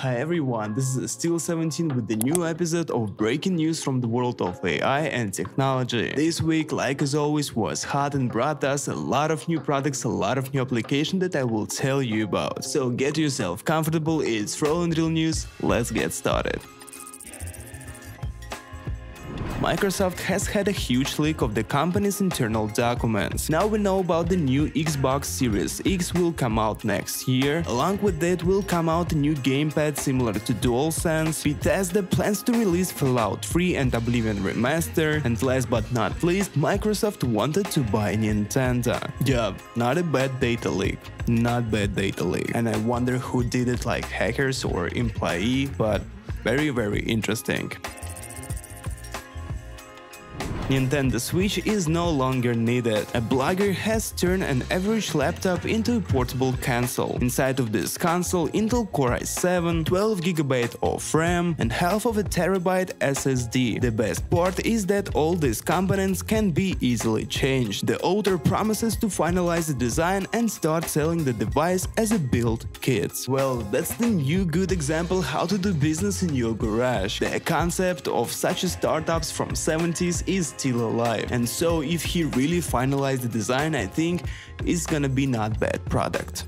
Hi everyone, this is Still17 with the new episode of breaking news from the world of AI and technology. This week, like as always, was hot and brought us a lot of new products, a lot of new applications that I will tell you about. So get yourself comfortable, it's Roll and Real News, let's get started. Microsoft has had a huge leak of the company's internal documents. Now we know about the new Xbox Series X will come out next year. Along with that will come out a new gamepad similar to DualSense. Bethesda plans to release Fallout 3 and Oblivion Remaster. And last but not least, Microsoft wanted to buy Nintendo. Yeah, not a bad data leak. Not bad data leak. And I wonder who did it, like hackers or employee, but very interesting. Nintendo Switch is no longer needed. A blogger has turned an average laptop into a portable console. Inside of this console, Intel Core i7, 12GB of RAM and half of a terabyte SSD. The best part is that all these components can be easily changed. The author promises to finalize the design and start selling the device as a build kit. Well, that's the new good example how to do business in your garage. The concept of such startups from 70s is still alive, and so if he really finalized the design, I think it's gonna be not bad product.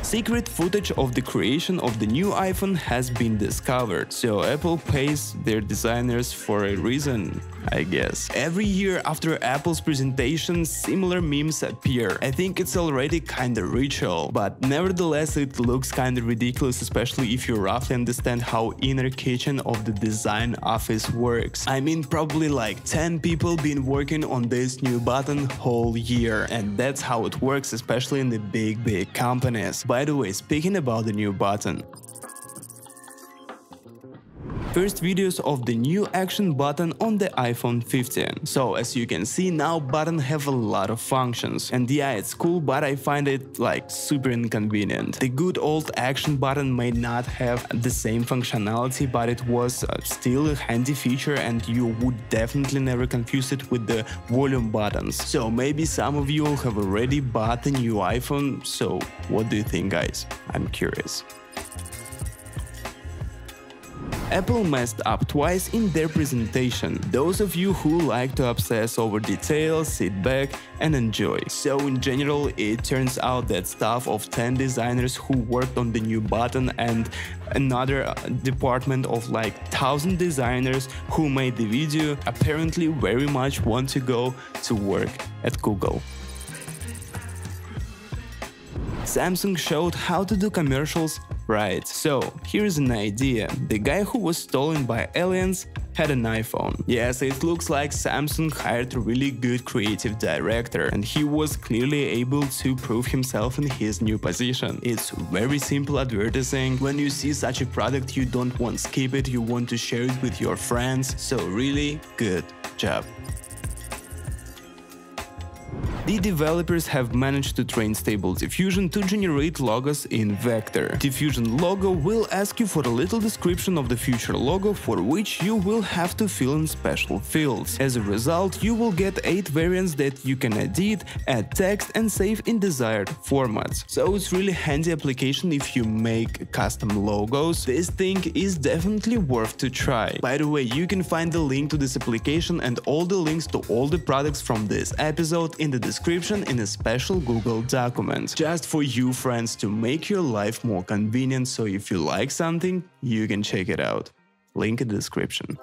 Secret footage of the creation of the new iPhone has been discovered, so Apple pays their designers for a reason, I guess. Every year after Apple's presentation, similar memes appear. I think it's already kinda ritual, but nevertheless it looks kinda ridiculous, especially if you roughly understand how inner kitchen of the design office works. I mean, probably like 10 people been working on this new button whole year, and that's how it works, especially in the big companies. By the way, speaking about the new button. First videos of the new action button on the iPhone 15. So as you can see, now button have a lot of functions. And yeah, it's cool, but I find it like super inconvenient. The good old action button may not have the same functionality, but it was still a handy feature and you would definitely never confuse it with the volume buttons. So maybe some of you have already bought a new iPhone. So what do you think, guys? I'm curious. Apple messed up twice in their presentation. Those of you who like to obsess over details, sit back and enjoy. So in general, it turns out that staff of 10 designers who worked on the new button and another department of like 1,000 designers who made the video apparently very much want to go to work at Google. Samsung showed how to do commercials right. So, here's an idea. The guy who was stolen by aliens had an iPhone. Yes, it looks like Samsung hired a really good creative director, and he was clearly able to prove himself in his new position. It's very simple advertising. When you see such a product, you don't want to skip it, you want to share it with your friends. So, really good job. The developers have managed to train Stable Diffusion to generate logos in Vector. Diffusion logo will ask you for a little description of the future logo, for which you will have to fill in special fields. As a result, you will get 8 variants that you can edit, add text and save in desired formats. So it's really handy application if you make custom logos. This thing is definitely worth to try. By the way, you can find the link to this application and all the links to all the products from this episode in the description in a special Google document, just for you friends to make your life more convenient, so if you like something, you can check it out. Link in the description.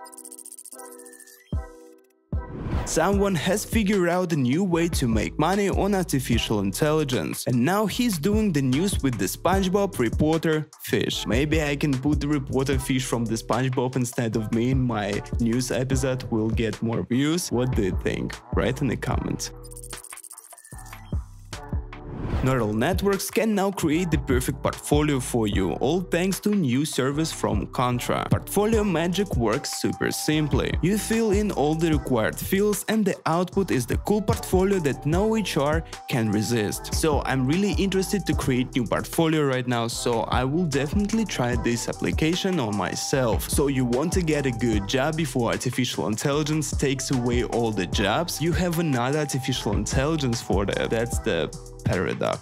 Someone has figured out a new way to make money on artificial intelligence, and now he's doing the news with the SpongeBob reporter fish. Maybe I can put the reporter fish from the SpongeBob instead of me in my news episode, will get more views. What do you think? Write in the comments. Neural networks can now create the perfect portfolio for you, all thanks to new service from Contra. Portfolio magic works super simply. You fill in all the required fields and the output is the cool portfolio that no HR can resist. So I'm really interested to create new portfolio right now, so I will definitely try this application on myself. So you want to get a good job before artificial intelligence takes away all the jobs? You have another artificial intelligence for that. That's the paradox.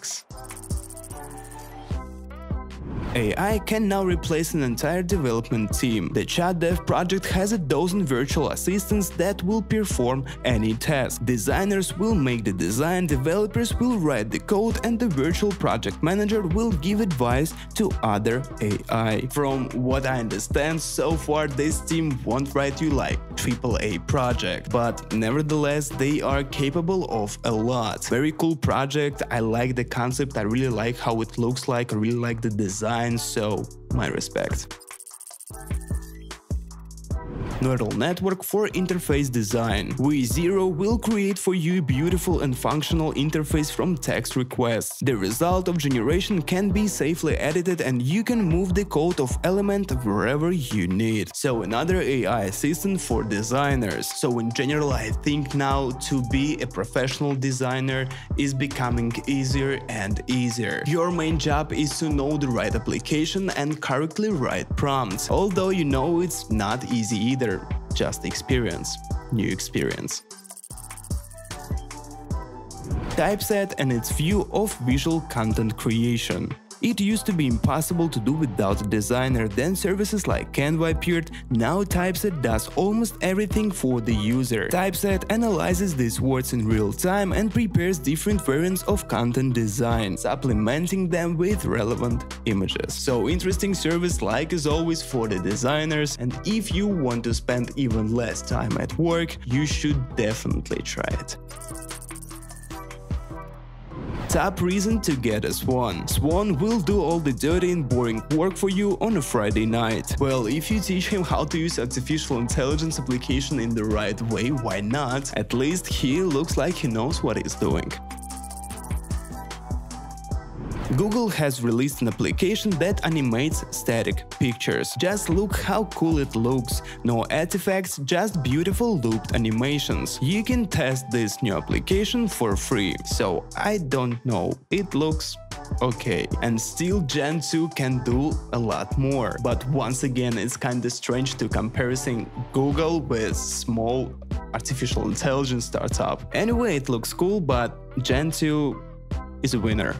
AI can now replace an entire development team. The ChatDev project has a dozen virtual assistants that will perform any task. Designers will make the design, developers will write the code, and the virtual project manager will give advice to other AI. From what I understand, so far this team won't write you like AAA project, but nevertheless they are capable of a lot. Very cool project, I like the concept, I really like how it looks like, I really like the design, so my respect. Neural network for interface design. V0 will create for you a beautiful and functional interface from text requests. The result of generation can be safely edited and you can move the code of element wherever you need. So another AI assistant for designers. So in general, I think now to be a professional designer is becoming easier and easier. Your main job is to know the right application and correctly write prompts. Although you know it's not easy either. Just experience, new experience. Typeset and its view of visual content creation. It used to be impossible to do without a designer, then services like Canva appeared, now Typeset does almost everything for the user. Typeset analyzes these words in real time and prepares different variants of content design, supplementing them with relevant images. So interesting service like as always for the designers, and if you want to spend even less time at work, you should definitely try it. Top reason to get a Swan. Swan will do all the dirty and boring work for you on a Friday night. Well, if you teach him how to use artificial intelligence application in the right way, why not? At least he looks like he knows what he's doing. Google has released an application that animates static pictures. Just look how cool it looks. No artifacts, just beautiful looped animations. You can test this new application for free. So I don't know, it looks okay. And still Gen 2 can do a lot more. But once again, it's kinda strange to comparing Google with small artificial intelligence startup. Anyway, it looks cool, but Gen 2 is a winner.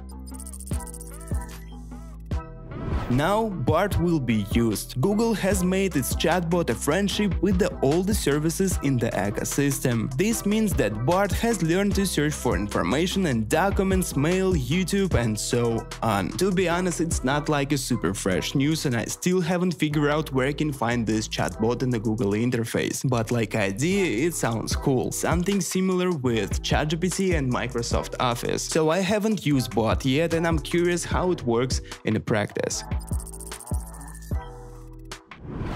Now Bard will be used. Google has made its chatbot a friendship with all the services in the ecosystem. This means that Bard has learned to search for information and documents, mail, YouTube, and so on. To be honest, it's not like a super fresh news and I still haven't figured out where I can find this chatbot in the Google interface. But like idea, it sounds cool. Something similar with ChatGPT and Microsoft Office. So I haven't used Bard yet and I'm curious how it works in practice.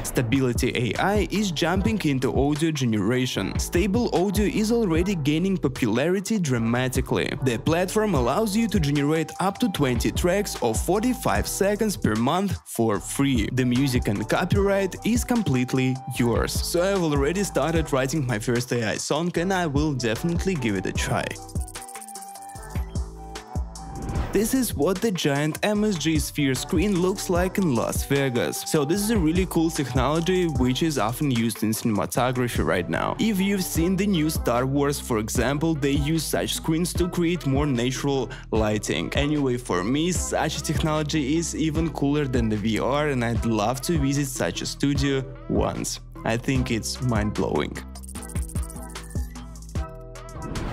Stability AI is jumping into audio generation. Stable Audio is already gaining popularity dramatically. The platform allows you to generate up to 20 tracks of 45 seconds per month for free. The music and copyright is completely yours. So I've already started writing my first AI song and I will definitely give it a try. This is what the giant MSG Sphere screen looks like in Las Vegas. So this is a really cool technology which is often used in cinematography right now. If you've seen the new Star Wars, for example, they use such screens to create more natural lighting. Anyway, for me, such a technology is even cooler than the VR and I'd love to visit such a studio once. I think it's mind-blowing.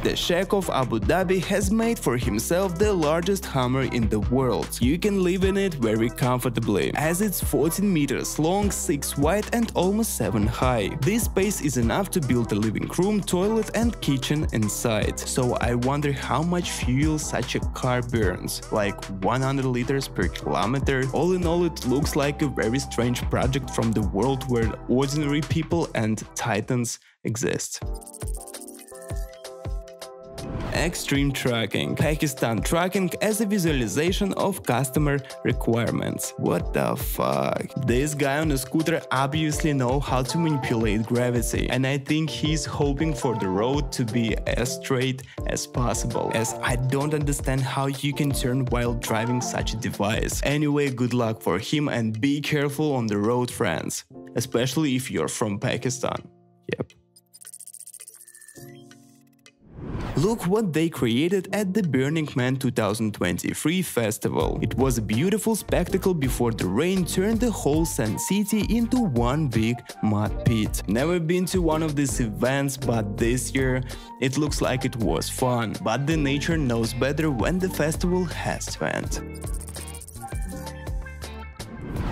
The Sheikh of Abu Dhabi has made for himself the largest Hummer in the world. You can live in it very comfortably, as it's 14 meters long, 6 wide and almost 7 high. This space is enough to build a living room, toilet and kitchen inside. So I wonder how much fuel such a car burns, like 100 liters per kilometer. All in all, it looks like a very strange project from the world where ordinary people and titans exist. Extreme tracking. Pakistan tracking as a visualization of customer requirements. What the fuck? This guy on a scooter obviously knows how to manipulate gravity, and I think he's hoping for the road to be as straight as possible, as I don't understand how you can turn while driving such a device. Anyway, good luck for him and be careful on the road, friends. Especially if you're from Pakistan. Yep. Look what they created at the Burning Man 2023 festival. It was a beautiful spectacle before the rain turned the whole Sand City into one big mud pit. Never been to one of these events, but this year it looks like it was fun. But the nature knows better when the festival has to end.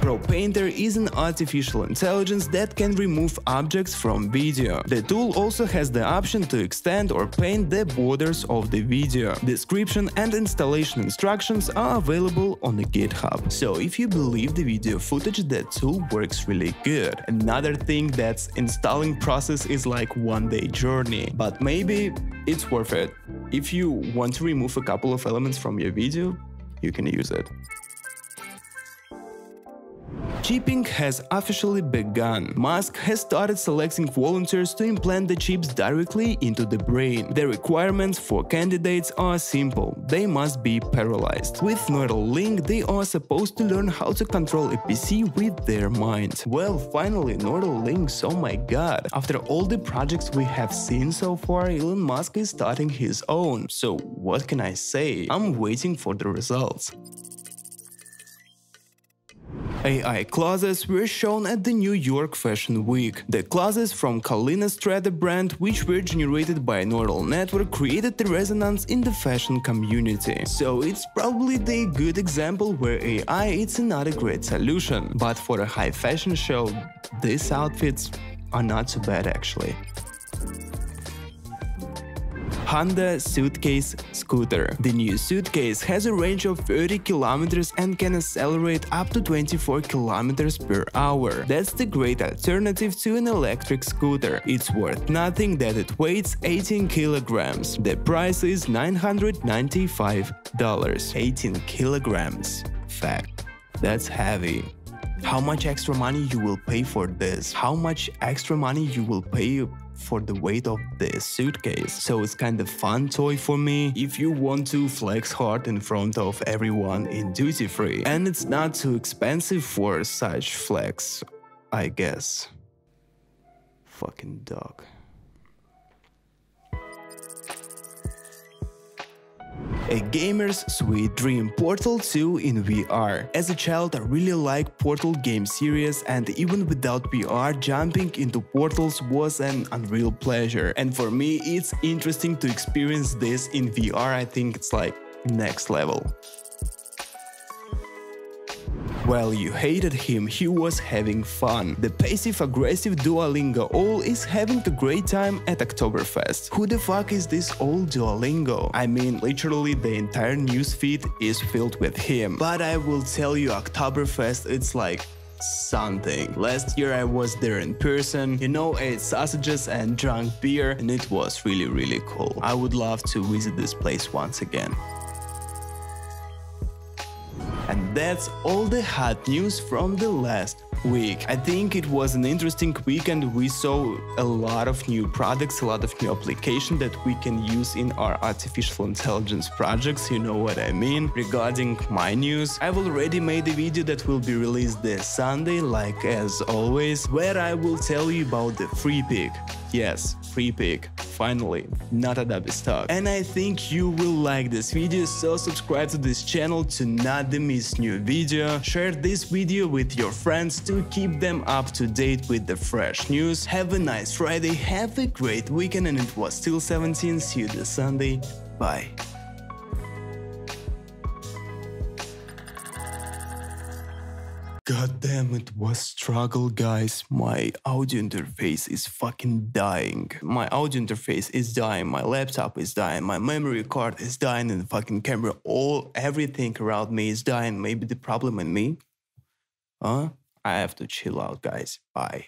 ProPainter is an artificial intelligence that can remove objects from video. The tool also has the option to extend or paint the borders of the video. Description and installation instructions are available on the GitHub. So if you believe the video footage, that tool works really good. Another thing, that's installing process is like one-day journey, but maybe it's worth it. If you want to remove a couple of elements from your video, you can use it. Chipping has officially begun. Musk has started selecting volunteers to implant the chips directly into the brain. The requirements for candidates are simple. They must be paralyzed. With Neuralink, they are supposed to learn how to control a PC with their mind. Well, finally, Neuralink, oh my god. After all the projects we have seen so far, Elon Musk is starting his own. So what can I say? I'm waiting for the results. AI clothes were shown at the New York Fashion Week. The clothes from Kalina Strada brand, which were generated by a neural network, created the resonance in the fashion community. So it's probably the good example where AI is not a great solution. But for a high fashion show, these outfits are not so bad actually. Honda Suitcase Scooter. The new suitcase has a range of 30 kilometers and can accelerate up to 24 kilometers per hour. That's the great alternative to an electric scooter. It's worth noting that it weighs 18 kilograms. The price is $995. 18 kilograms. Fact. That's heavy. How much extra money you will pay for this? How much extra money you will pay for the weight of this suitcase? So it's kind of fun toy for me if you want to flex hard in front of everyone in duty free. And it's not too expensive for such flex, I guess. Fucking dog. A gamer's sweet dream, Portal 2 in VR. As a child, I really liked Portal game series, and even without VR, jumping into portals was an unreal pleasure. And for me, it's interesting to experience this in VR. I think it's like next level. While you hated him, he was having fun. The passive-aggressive Duolingo owl is having a great time at Oktoberfest. Who the fuck is this old Duolingo? I mean, literally the entire newsfeed is filled with him. But I will tell you, Oktoberfest, it's like something. Last year I was there in person, you know, ate sausages and drank beer, and it was really, really cool. I would love to visit this place once again. And that's all the hot news from the last week. I think it was an interesting weekend. We saw a lot of new products, a lot of new applications that we can use in our artificial intelligence projects, you know what I mean. Regarding my news, I've already made a video that will be released this Sunday, like as always, where I will tell you about the free pick. Yes, free pick. Finally, not Adobe stock. And I think you will like this video, so subscribe to this channel to not miss new video. Share this video with your friends to keep them up to date with the fresh news. Have a nice Friday, have a great weekend, and it was Still17. See you this Sunday. Bye. God damn, it was struggle, guys. My audio interface is fucking dying. My audio interface is dying, my laptop is dying, my memory card is dying, and the fucking camera, everything around me is dying. Maybe the problem in me? Huh? I have to chill out, guys. Bye.